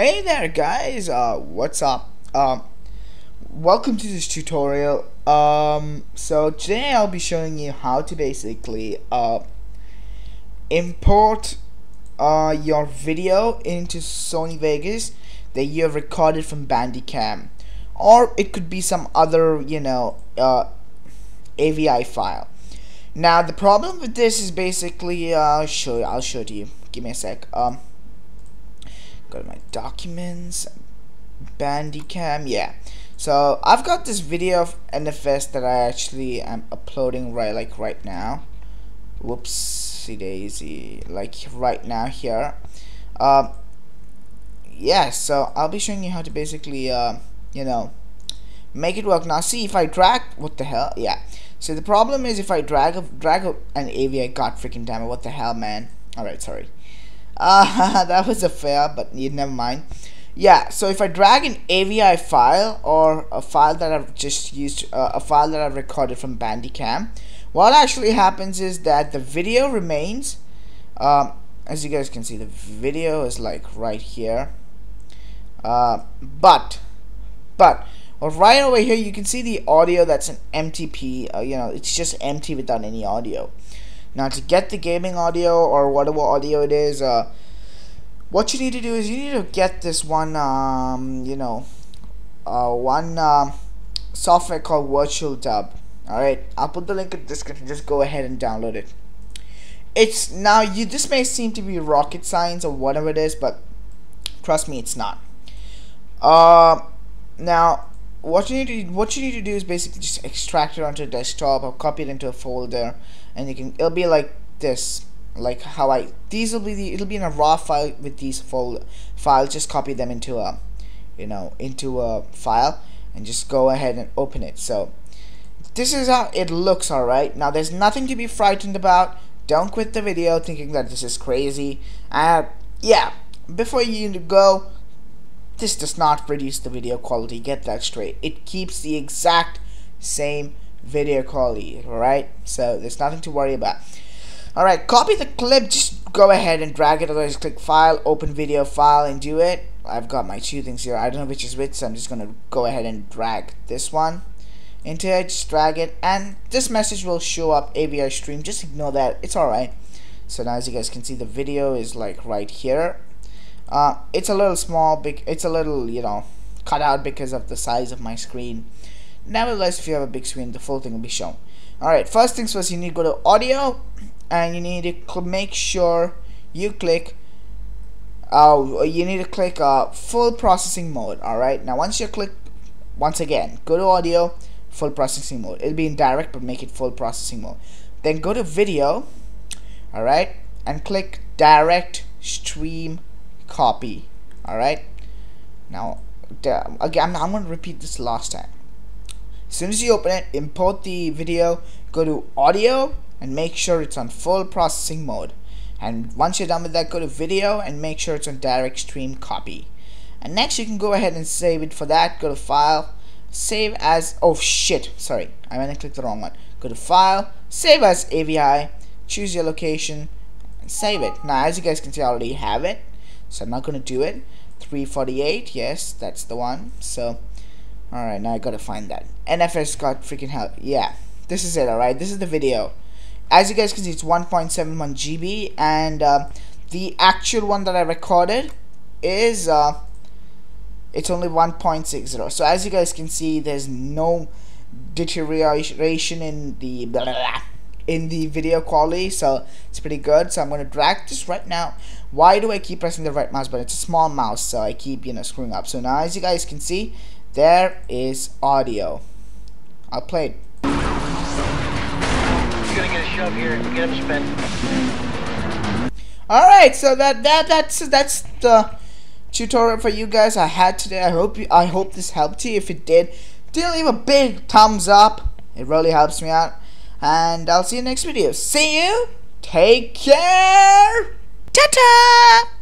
Hey there guys, what's up? Welcome to this tutorial. So today I'll be showing you how to basically import your video into Sony Vegas that you have recorded from Bandicam, or it could be some other, you know, AVI file. Now the problem with this is basically I'll show it to you. Give me a sec. Go to my documents, Bandicam, yeah. So I've got this video of NFS that I actually am uploading right now. Whoopsie daisy, like right now here. Yeah, so I'll be showing you how to basically, you know, make it work. Now see, if I drag, what the hell, yeah. So the problem is if I drag an AVI, god freaking damn it, what the hell, man. Alright, sorry. That was a fail, but never mind. Yeah, so if I drag an AVI file or a file that I've just used, a file that I've recorded from Bandicam, what actually happens is that the video remains. As you guys can see, the video is like right here. But right over here, you can see the audio. That's an MTP. You know, it's just empty without any audio. Now to get the gaming audio or whatever audio it is, what you need to do is you need to get this one, you know, software called VirtualDub. Alright, I'll put the link in the description, just go ahead and download it. It's, now you, this may seem to be rocket science or whatever it is, but trust me, it's not. Now what you need to do is basically just extract it onto a desktop or copy it into a folder, and you can, it'll be like this, like how I, these will be the, it'll be in a raw file with these files, just copy them into a, you know, into a file and just go ahead and open it. So this is how it looks. Alright, now there's nothing to be frightened about. Don't quit the video thinking that this is crazy. Yeah, before you go, this does not reduce the video quality, get that straight. It keeps the exact same video quality, alright? So there's nothing to worry about. Alright, copy the clip, just go ahead and drag it, otherwise click file, open video file and do it. I've got my two things here, I don't know which is which, so I'm just gonna go ahead and drag this one into it, just drag it, and this message will show up, AVI stream, just ignore that, it's alright. So now as you guys can see, the video is like right here. It's a little small, it's a little, you know, cut out because of the size of my screen. Nevertheless, if you have a big screen, the full thing will be shown. Alright, first things first, you need to go to audio, and you need to make sure you click, full processing mode, alright? Now once you click, once again, go to audio, full processing mode. It'll be in direct, but make it full processing mode. Then go to video, alright, and click direct stream copy. Alright, now again, I'm going to repeat this last time. As soon as you open it, import the video, go to audio and make sure it's on full processing mode, and once you're done with that, go to video and make sure it's on direct stream copy, and next you can go ahead and save it. For that, go to file, save as, oh shit, sorry, I meant to click the wrong one. Go to file, save as AVI, choose your location and save it. Now as you guys can see, I already have it, so I'm not going to do it. 348, yes, that's the one. So, alright, now I gotta find that. NFS, got freaking help. Yeah, this is it, alright? This is the video. As you guys can see, it's 1.71 GB, and the actual one that I recorded is, it's only 1.60. So, as you guys can see, there's no deterioration in the video quality, so it's pretty good. So I'm going to drag this right now. Why do I keep pressing the right mouse button? It's a small mouse, so I keep, you know, screwing up. So now as you guys can see, there is audio. I'll play it. You're gonna get a shove here. Get him spent. All right, so that's the tutorial for you guys I had today. I hope this helped you. If it did, do leave a big thumbs up. It really helps me out. And I'll see you next video. See you. Take care. Ta-ta.